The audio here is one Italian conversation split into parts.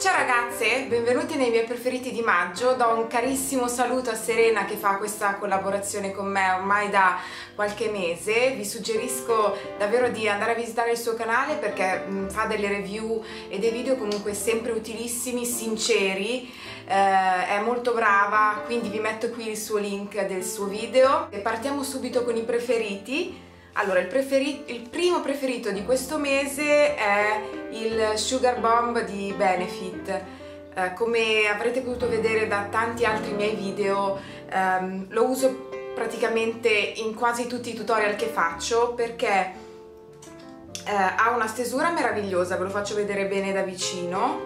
Ciao ragazze, benvenuti nei miei preferiti di maggio. Do un carissimo saluto a Serena che fa questa collaborazione con me ormai da qualche mese. Vi suggerisco davvero di andare a visitare il suo canale perché fa delle review e dei video comunque sempre utilissimi, sinceri, è molto brava, quindi vi metto qui il suo link del suo video. E partiamo subito con i preferiti. Allora, il primo preferito di questo mese è il Sugar Bomb di Benefit. Come avrete potuto vedere da tanti altri miei video, lo uso praticamente in quasi tutti i tutorial che faccio perché ha una stesura meravigliosa, ve lo faccio vedere bene da vicino.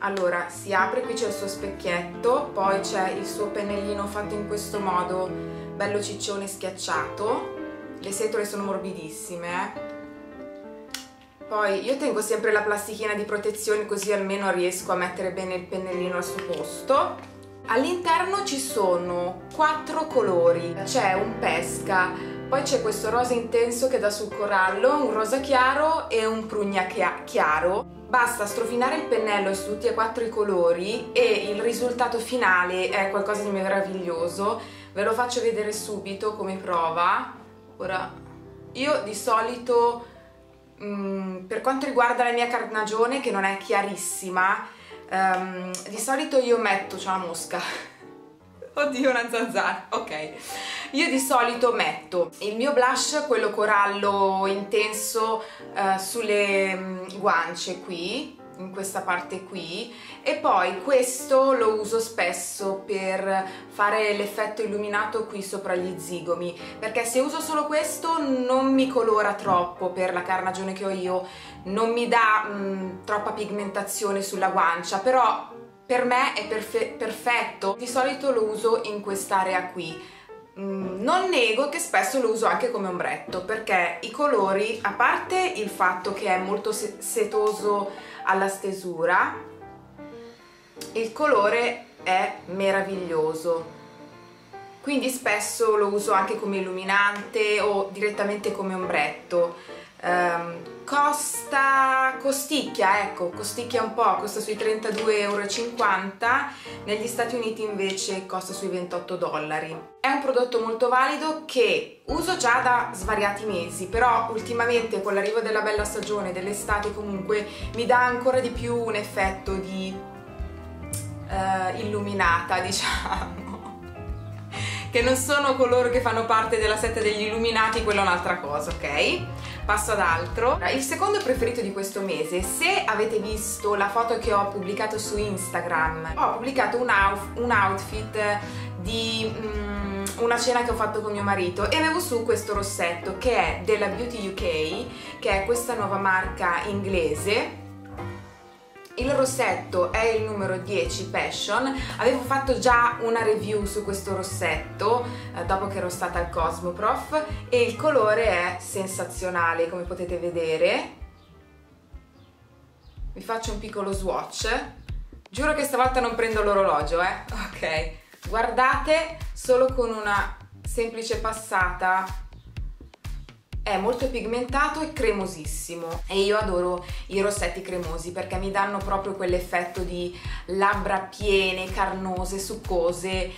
Allora, si apre, qui c'è il suo specchietto, poi c'è il suo pennellino fatto in questo modo, bello ciccione schiacciato. Le setole sono morbidissime, Poi io tengo sempre la plastichina di protezione così almeno riesco a mettere bene il pennellino al suo posto. All'interno ci sono 4 colori, c'è un pesca, poi c'è questo rosa intenso che dà sul corallo, un rosa chiaro e un prugna chiaro. Basta strofinare il pennello su tutti e 4 i colori e il risultato finale è qualcosa di meraviglioso. Ve lo faccio vedere subito come prova. Ora, io di solito, per quanto riguarda la mia carnagione, che non è chiarissima, di solito io metto, c'è una mosca, oddio una zanzara, ok, io di solito metto il mio blush, quello corallo intenso, sulle guance qui, in questa parte qui, e poi questo lo uso spesso per fare l'effetto illuminato qui sopra gli zigomi, perché se uso solo questo non mi colora troppo per la carnagione che ho io, non mi dà troppa pigmentazione sulla guancia, però per me è perfetto. Di solito lo uso in quest'area qui. Non nego che spesso lo uso anche come ombretto perché i colori, a parte il fatto che è molto setoso alla stesura, il colore è meraviglioso, quindi spesso lo uso anche come illuminante o direttamente come ombretto. Costicchia, ecco, costicchia un po', costa sui 32,50 €, negli Stati Uniti invece costa sui $28. È un prodotto molto valido che uso già da svariati mesi, però ultimamente con l'arrivo della bella stagione, dell'estate comunque, mi dà ancora di più un effetto di illuminata, diciamo. Che non sono coloro che fanno parte della setta degli illuminati, quella è un'altra cosa, ok? Passo ad altro. Il secondo preferito di questo mese, se avete visto la foto che ho pubblicato su Instagram, ho pubblicato un outfit di una cena che ho fatto con mio marito e avevo su questo rossetto che è della Beauty UK, che è questa nuova marca inglese. Il rossetto è il numero 10 Passion, avevo fatto già una review su questo rossetto dopo che ero stata al Cosmoprof e il colore è sensazionale come potete vedere. Vi faccio un piccolo swatch, giuro che stavolta non prendo l'orologio, ok, guardate, solo con una semplice passata è molto pigmentato e cremosissimo e io adoro i rossetti cremosi perché mi danno proprio quell'effetto di labbra piene, carnose, succose.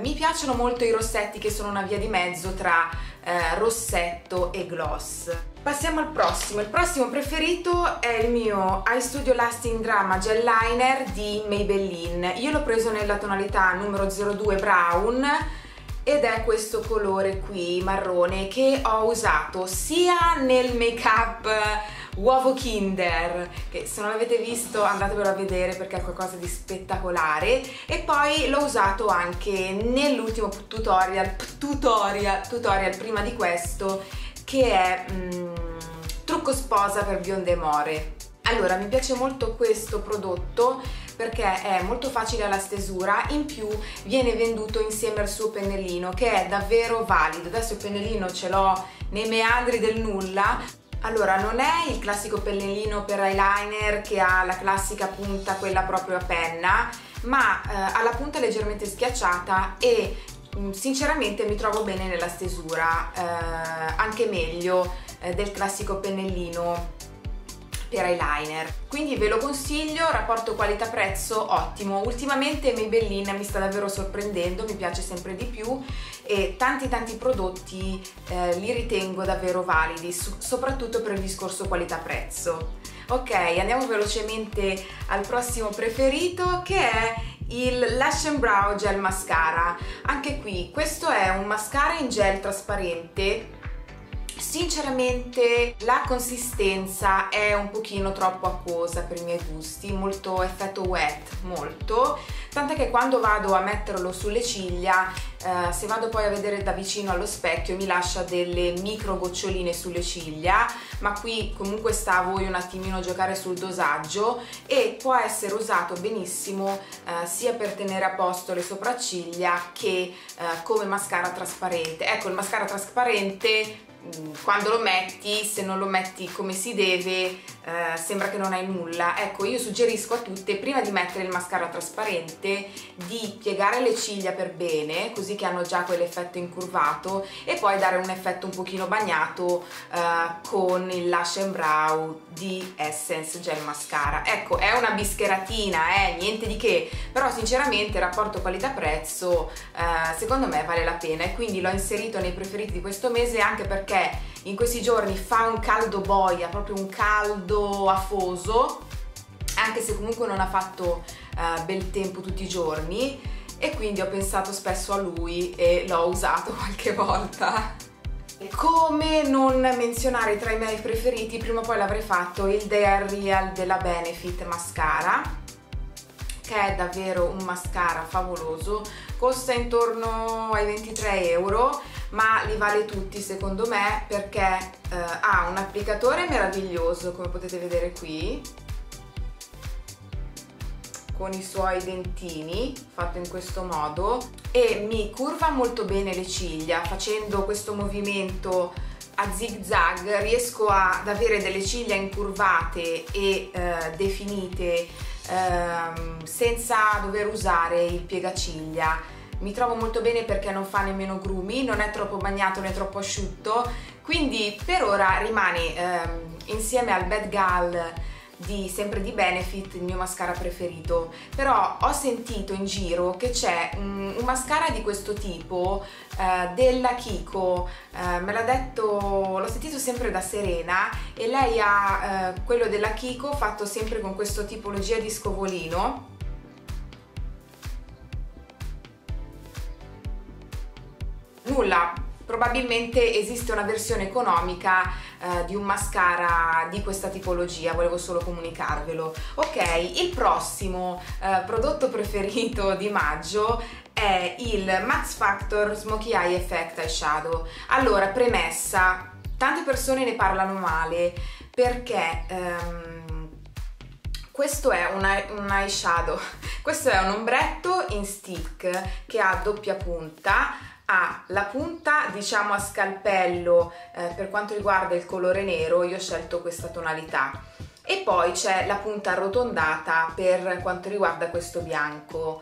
Mi piacciono molto i rossetti che sono una via di mezzo tra rossetto e gloss. Passiamo al prossimo. Il prossimo preferito è il mio Eye Studio Lasting Drama Gel Liner di Maybelline. Io l'ho preso nella tonalità numero 02 Brown ed è questo colore qui marrone che ho usato sia nel make up uovo Kinder, che se non l'avete visto andatevelo a vedere perché è qualcosa di spettacolare, e poi l'ho usato anche nell'ultimo tutorial prima di questo, che è trucco sposa per bionde more. Allora, mi piace molto questo prodotto perché è molto facile alla stesura, in più viene venduto insieme al suo pennellino che è davvero valido. Adesso il pennellino ce l'ho nei meandri del nulla. Allora, non è il classico pennellino per eyeliner che ha la classica punta, quella proprio a penna, ma ha la punta leggermente schiacciata e sinceramente mi trovo bene nella stesura, anche meglio del classico pennellino per eyeliner, quindi ve lo consiglio. Rapporto qualità prezzo ottimo. Ultimamente Maybelline mi sta davvero sorprendendo, mi piace sempre di più e tanti prodotti li ritengo davvero validi, soprattutto per il discorso qualità prezzo. Ok, andiamo velocemente al prossimo preferito, che è il Lash and Brow Gel Mascara. Anche qui, questo è un mascara in gel trasparente. Sinceramente la consistenza è un pochino troppo acquosa per i miei gusti, molto effetto wet, molto, tant'è che quando vado a metterlo sulle ciglia, se vado poi a vedere da vicino allo specchio, mi lascia delle micro goccioline sulle ciglia, ma qui comunque sta a voi un attimino giocare sul dosaggio, e può essere usato benissimo sia per tenere a posto le sopracciglia che come mascara trasparente. Ecco, il mascara trasparente quando lo metti, se non lo metti come si deve, sembra che non hai nulla. Ecco, io suggerisco a tutte, prima di mettere il mascara trasparente, di piegare le ciglia per bene, così che hanno già quell'effetto incurvato, e poi dare un effetto un pochino bagnato con il Lash and Brow di Essence Gel Mascara. Ecco, è una bischeratina, niente di che, però sinceramente il rapporto qualità-prezzo secondo me vale la pena, e quindi l'ho inserito nei preferiti di questo mese, anche perché in questi giorni fa un caldo boia, proprio un caldo afoso, anche se comunque non ha fatto bel tempo tutti i giorni, e quindi ho pensato spesso a lui e l'ho usato qualche volta. Come non menzionare tra i miei preferiti, prima o poi l'avrei fatto, il The Real della Benefit Mascara, che è davvero un mascara favoloso, costa intorno ai 23 euro, ma li vale tutti secondo me, perché ha un applicatore meraviglioso, come potete vedere qui, con i suoi dentini, fatto in questo modo, e mi curva molto bene le ciglia. Facendo questo movimento a zig zag riesco ad avere delle ciglia incurvate e definite, senza dover usare il piegaciglia. Mi trovo molto bene perché non fa nemmeno grumi, non è troppo bagnato né troppo asciutto, quindi per ora rimane insieme al Bad Gal sempre di Benefit il mio mascara preferito. Però ho sentito in giro che c'è un mascara di questo tipo della Kiko, me l'ha detto, l'ho sentito sempre da Serena, e lei ha quello della Kiko fatto sempre con questa tipologia di scovolino, nulla, probabilmente esiste una versione economica di un mascara di questa tipologia, volevo solo comunicarvelo. Ok, il prossimo prodotto preferito di maggio è il Max Factor Smokey Eye Effect Eyeshadow. Allora, premessa, tante persone ne parlano male perché questo è un eyeshadow, questo è un ombretto in stick che ha doppia punta. Ha la punta diciamo a scalpello per quanto riguarda il colore nero, io ho scelto questa tonalità, e poi c'è la punta arrotondata per quanto riguarda questo bianco.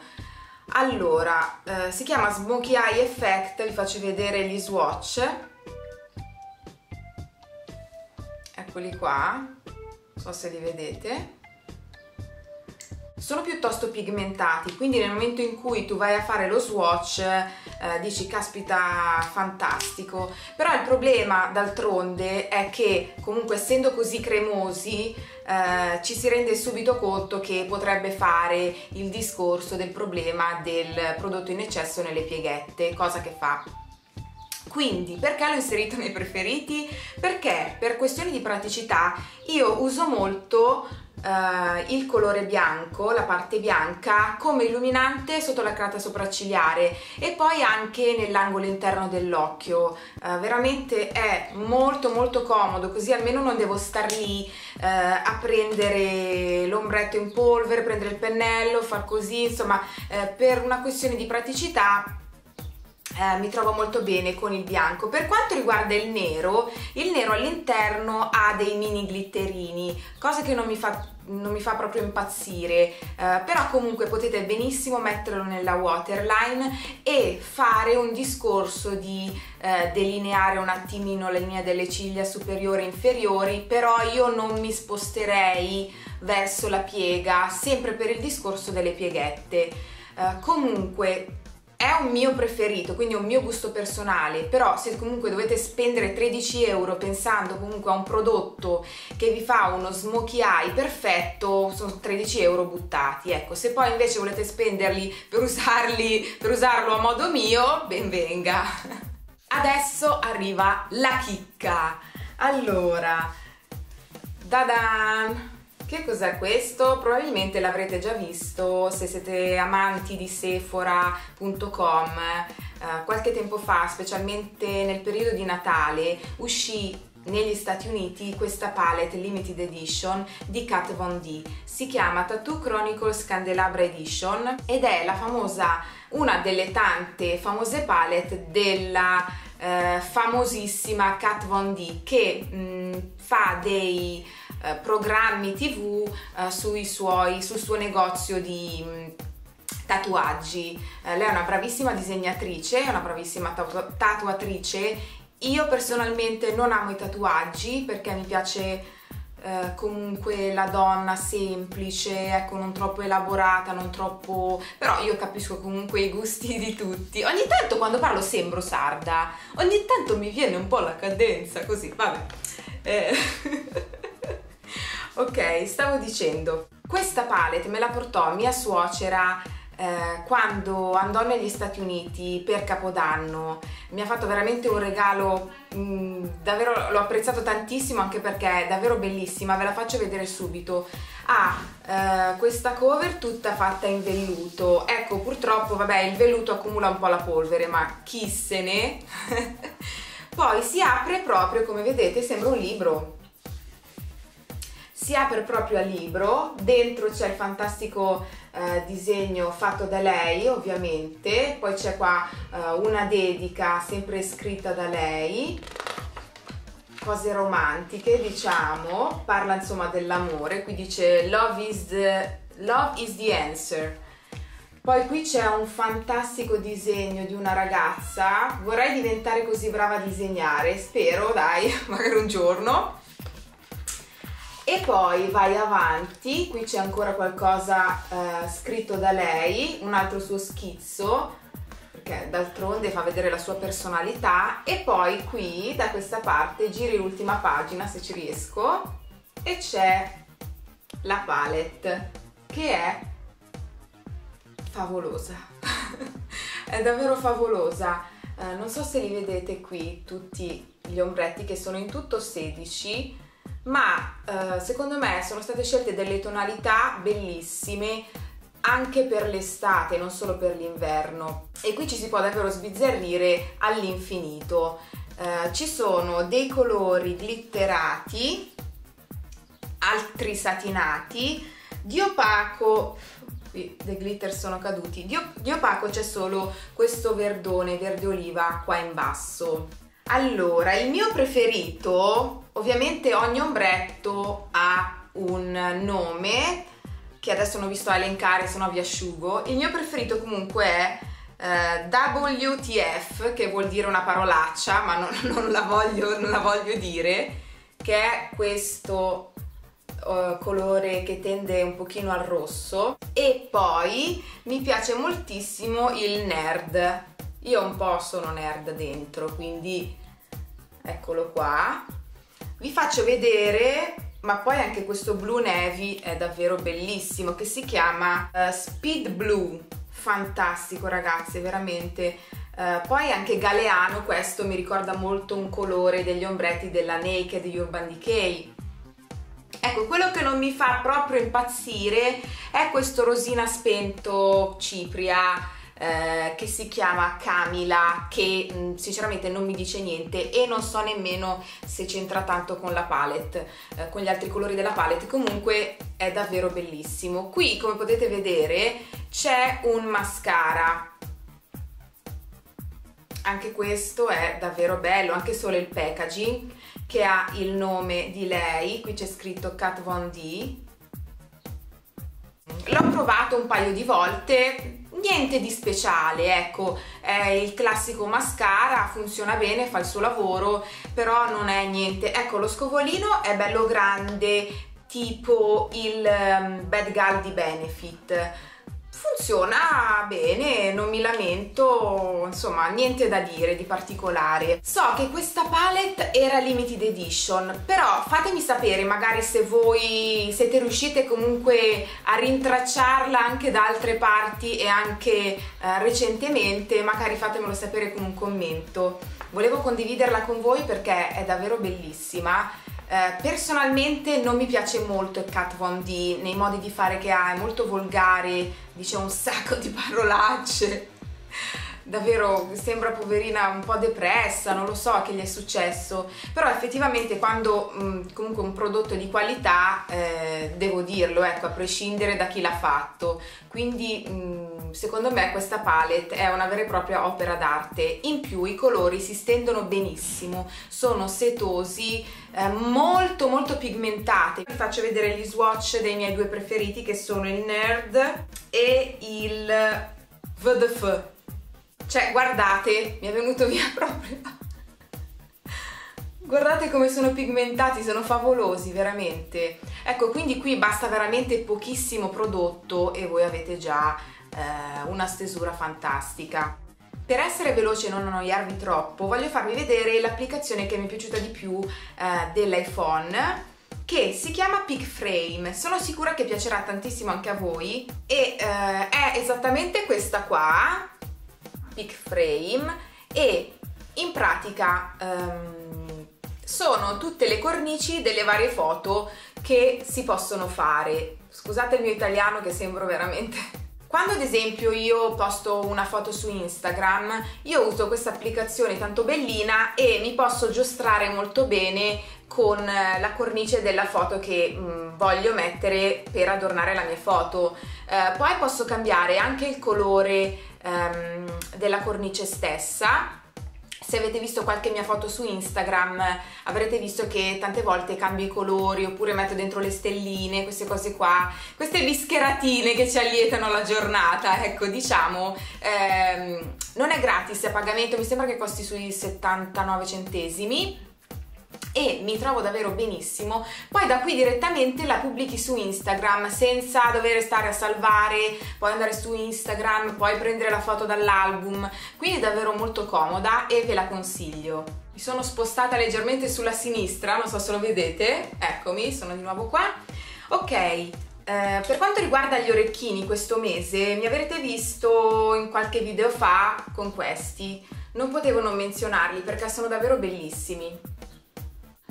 Allora, si chiama Smokey Eye Effect, vi faccio vedere gli swatch, eccoli qua, non so se li vedete. Sono piuttosto pigmentati, quindi nel momento in cui tu vai a fare lo swatch dici caspita, fantastico. Però il problema d'altronde è che comunque, essendo così cremosi, ci si rende subito conto che potrebbe fare il discorso del problema del prodotto in eccesso nelle pieghette, cosa che fa. Quindi perché l'ho inserito nei preferiti? Perché per questioni di praticità io uso molto il colore bianco, la parte bianca, come illuminante sotto la crata sopraccigliare e poi anche nell'angolo interno dell'occhio. Veramente è molto comodo, così almeno non devo star lì a prendere l'ombretto in polvere, prendere il pennello, far così, insomma, per una questione di praticità mi trovo molto bene con il bianco. Per quanto riguarda il nero all'interno ha dei mini glitterini, cosa che non mi fa proprio impazzire, però comunque potete benissimo metterlo nella waterline e fare un discorso di delineare un attimino la linea delle ciglia superiori e inferiori, però io non mi sposterei verso la piega, sempre per il discorso delle pieghette. Comunque è un mio preferito, quindi un mio gusto personale, però se comunque dovete spendere 13 euro pensando comunque a un prodotto che vi fa uno smokey eye perfetto, sono 13 euro buttati, ecco. Se poi invece volete spenderli per usarlo a modo mio, ben venga. Adesso arriva la chicca. Allora, dadan! Che cos'è questo? Probabilmente l'avrete già visto se siete amanti di Sephora.com. Qualche tempo fa, specialmente nel periodo di Natale, uscì negli Stati Uniti questa palette limited edition di Kat Von D. Si chiama Tattoo Chronicles Candelabra Edition ed è la famosa, una delle tante famose palette della famosissima Kat Von D, che fa dei programmi TV sul suo negozio di tatuaggi. Lei è una bravissima disegnatrice, è una bravissima tatuatrice. Io personalmente non amo i tatuaggi perché mi piace comunque la donna semplice, ecco, non troppo elaborata, non troppo... però io capisco comunque i gusti di tutti. Ogni tanto quando parlo sembro sarda, ogni tanto mi viene un po' la cadenza così, vabbè. Ok, stavo dicendo, questa palette me la portò mia suocera quando andò negli Stati Uniti per Capodanno. Mi ha fatto veramente un regalo, davvero l'ho apprezzato tantissimo, anche perché è davvero bellissima, ve la faccio vedere subito. Questa cover tutta fatta in velluto, ecco, purtroppo vabbè il velluto accumula un po' la polvere, ma chi se ne... Poi si apre proprio, come vedete, sembra un libro. Si apre proprio a libro, dentro c'è il fantastico disegno fatto da lei ovviamente, poi c'è qua una dedica sempre scritta da lei, cose romantiche diciamo, parla insomma dell'amore, qui dice love is the answer. Poi qui c'è un fantastico disegno di una ragazza, vorrei diventare così brava a disegnare, spero dai, magari un giorno. E poi vai avanti, qui c'è ancora qualcosa scritto da lei, un altro suo schizzo, perché d'altronde fa vedere la sua personalità. E poi qui, da questa parte, giri l'ultima pagina se ci riesco, e c'è la palette, che è favolosa. È davvero favolosa. Non so se li vedete qui tutti gli ombretti, che sono in tutto 16, ma secondo me sono state scelte delle tonalità bellissime anche per l'estate, non solo per l'inverno, e qui ci si può davvero sbizzarrire all'infinito. Ci sono dei colori glitterati, altri satinati, di opaco, qui dei glitter sono caduti, di opaco c'è solo questo verdone, verde oliva qua in basso. Allora, il mio preferito, ovviamente ogni ombretto ha un nome che adesso non vi sto a elencare, se no vi asciugo. Il mio preferito comunque è WTF, che vuol dire una parolaccia, ma non la voglio dire, che è questo colore che tende un pochino al rosso. E poi mi piace moltissimo il nerd. Io un po' sono nerd dentro, quindi eccolo qua. Vi faccio vedere, ma poi anche questo blu navy è davvero bellissimo, che si chiama Speed Blue. Fantastico ragazze, veramente. Poi anche galeano, questo mi ricorda molto un colore degli ombretti della Naked di Urban Decay. Ecco, quello che non mi fa proprio impazzire è questo rosina spento cipria, che si chiama Camila, che sinceramente non mi dice niente e non so nemmeno se c'entra tanto con la palette, con gli altri colori della palette. Comunque è davvero bellissimo. Qui, come potete vedere, c'è un mascara Anche questo è davvero bello, anche solo il packaging che ha il nome di lei, qui c'è scritto Kat Von D. L'ho provato un paio di volte, niente di speciale, ecco, è il classico mascara, funziona bene, fa il suo lavoro, però non è niente. Ecco, lo scovolino è bello grande, tipo il Bad Gal di Benefit. Funziona bene, non mi lamento, insomma niente da dire di particolare. So che questa palette era limited edition, però fatemi sapere magari se voi siete riuscite comunque a rintracciarla anche da altre parti e anche recentemente, magari fatemelo sapere con un commento. Volevo condividerla con voi perché è davvero bellissima. Personalmente non mi piace molto Kat Von D nei modi di fare che ha, è molto volgare, dice un sacco di parolacce, davvero sembra poverina un po' depressa, non lo so che gli è successo, però effettivamente quando comunque un prodotto di qualità devo dirlo, ecco, a prescindere da chi l'ha fatto, quindi secondo me questa palette è una vera e propria opera d'arte. In più i colori si stendono benissimo, sono setosi, molto molto pigmentati. Vi faccio vedere gli swatch dei miei due preferiti che sono il Nerd e il VDF. Cioè guardate, mi è venuto via proprio, guardate come sono pigmentati, sono favolosi veramente. Ecco, quindi qui basta veramente pochissimo prodotto e voi avete già una stesura fantastica. Per essere veloce e non annoiarvi troppo, voglio farvi vedere l'applicazione che mi è piaciuta di più dell'iPhone, che si chiama PicFrame. Sono sicura che piacerà tantissimo anche a voi e è esattamente questa qua, PicFrame, e in pratica sono tutte le cornici delle varie foto che si possono fare. Scusate il mio italiano che sembro veramente... Quando ad esempio io posto una foto su Instagram, io uso questa applicazione tanto bellina e mi posso giostrare molto bene con la cornice della foto che voglio mettere per adornare la mia foto. Poi posso cambiare anche il colore della cornice stessa. Se avete visto qualche mia foto su Instagram avrete visto che tante volte cambio i colori oppure metto dentro le stelline, queste cose qua, queste bischeratine che ci allietano la giornata, ecco, diciamo, non è gratis, a pagamento, mi sembra che costi sui 79 centesimi. E mi trovo davvero benissimo, poi da qui direttamente la pubblichi su Instagram senza dover stare a salvare, poi andare su Instagram, poi prendere la foto dall'album, quindi è davvero molto comoda e ve la consiglio. Mi sono spostata leggermente sulla sinistra, non so se lo vedete, eccomi, sono di nuovo qua. Ok, per quanto riguarda gli orecchini, questo mese mi avrete visto in qualche video fa con questi, non potevo non menzionarli perché sono davvero bellissimi.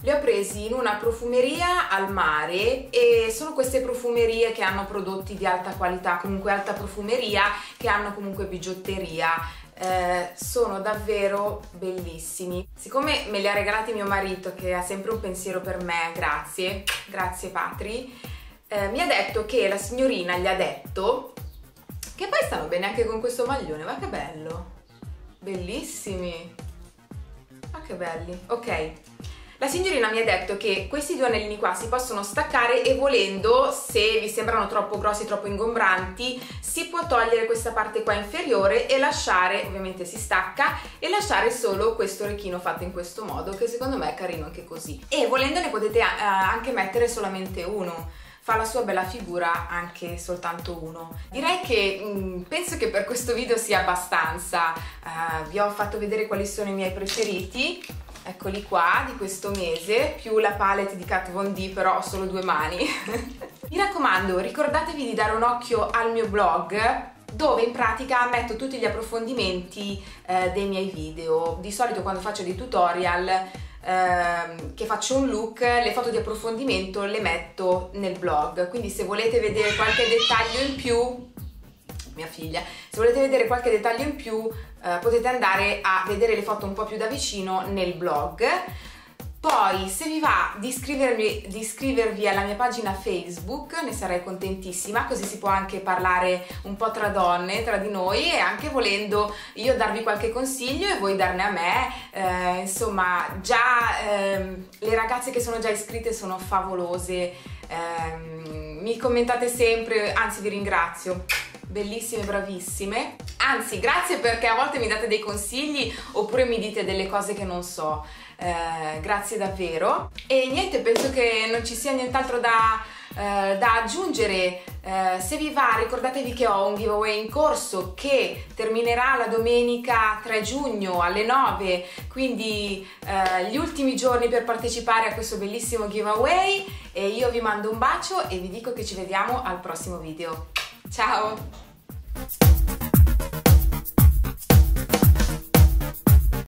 Li ho presi in una profumeria al mare e sono queste profumerie che hanno prodotti di alta qualità, comunque alta profumeria, che hanno comunque bigiotteria. Sono davvero bellissimi. Siccome me li ha regalati mio marito, che ha sempre un pensiero per me, grazie, grazie Patri, mi ha detto che la signorina gli ha detto che poi stanno bene anche con questo maglione, ma che bello, bellissimi, ma che belli, ok. La signorina mi ha detto che questi due anellini qua si possono staccare e volendo, se vi sembrano troppo grossi, troppo ingombranti, si può togliere questa parte qua inferiore e lasciare, ovviamente si stacca, e lasciare solo questo orecchino fatto in questo modo, che secondo me è carino anche così. E volendo ne potete anche mettere solamente uno, fa la sua bella figura anche soltanto uno. Direi che penso che per questo video sia abbastanza, vi ho fatto vedere quali sono i miei preferiti. Eccoli qua, di questo mese, più la palette di Kat Von D, però ho solo due mani. Mi raccomando, ricordatevi di dare un occhio al mio blog, dove in pratica metto tutti gli approfondimenti dei miei video. Di solito quando faccio dei tutorial, che faccio un look, le foto di approfondimento le metto nel blog. Quindi se volete vedere qualche dettaglio in più... mia figlia, se volete vedere qualche dettaglio in più potete andare a vedere le foto un po' più da vicino nel blog. Poi se vi va di iscrivervi alla mia pagina Facebook, ne sarei contentissima, così si può anche parlare un po' tra donne, tra di noi, e anche volendo io darvi qualche consiglio e voi darne a me, insomma già le ragazze che sono già iscritte sono favolose, mi commentate sempre, anzi vi ringrazio, bellissime, bravissime, anzi grazie perché a volte mi date dei consigli oppure mi dite delle cose che non so. Grazie davvero e niente, penso che non ci sia nient'altro da aggiungere. Se vi va ricordatevi che ho un giveaway in corso che terminerà la domenica 3 giugno alle 9, quindi gli ultimi giorni per partecipare a questo bellissimo giveaway, e io vi mando un bacio e vi dico che ci vediamo al prossimo video. Ciao!